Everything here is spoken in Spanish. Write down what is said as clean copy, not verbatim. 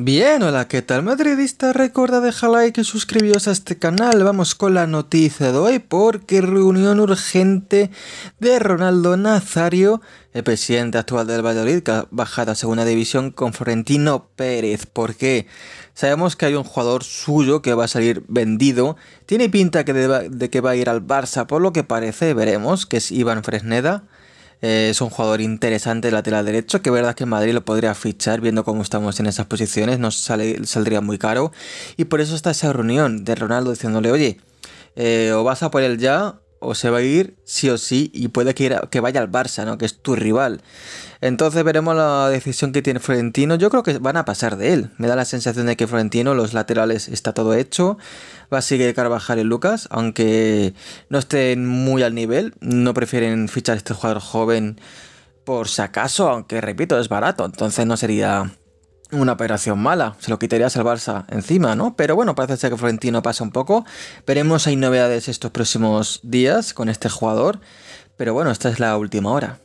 Bien, hola, ¿qué tal madridista? Recuerda dejar like y suscribiros a este canal. Vamos con la noticia de hoy porque reunión urgente de Ronaldo Nazario, el presidente actual del Valladolid, que ha bajado a segunda división, con Florentino Pérez. ¿Por qué? Sabemos que hay un jugador suyo que va a salir vendido. Tiene pinta de que va a ir al Barça, por lo que parece, veremos, que es Iván Fresneda. Es un jugador interesante, lateral derecho, que verdad que en Madrid lo podría fichar, viendo cómo estamos en esas posiciones, nos saldría muy caro. Y por eso está esa reunión de Ronaldo diciéndole, oye, o vas a por él ya, o se va a ir sí o sí, y puede que vaya al Barça, ¿no? Que es tu rival. Entonces veremos la decisión que tiene Florentino. Yo creo que van a pasar de él. Me da la sensación de que Florentino, los laterales, está todo hecho. Va a seguir Carvajal y Lucas, aunque no estén muy al nivel. No prefieren fichar a este jugador joven por si acaso, aunque repito, es barato. Entonces no sería una operación mala, se lo quitarías al Barça encima, ¿no? Pero bueno, parece ser que Florentino pasa un poco. Veremos si hay novedades estos próximos días con este jugador. Pero bueno, esta es la última hora.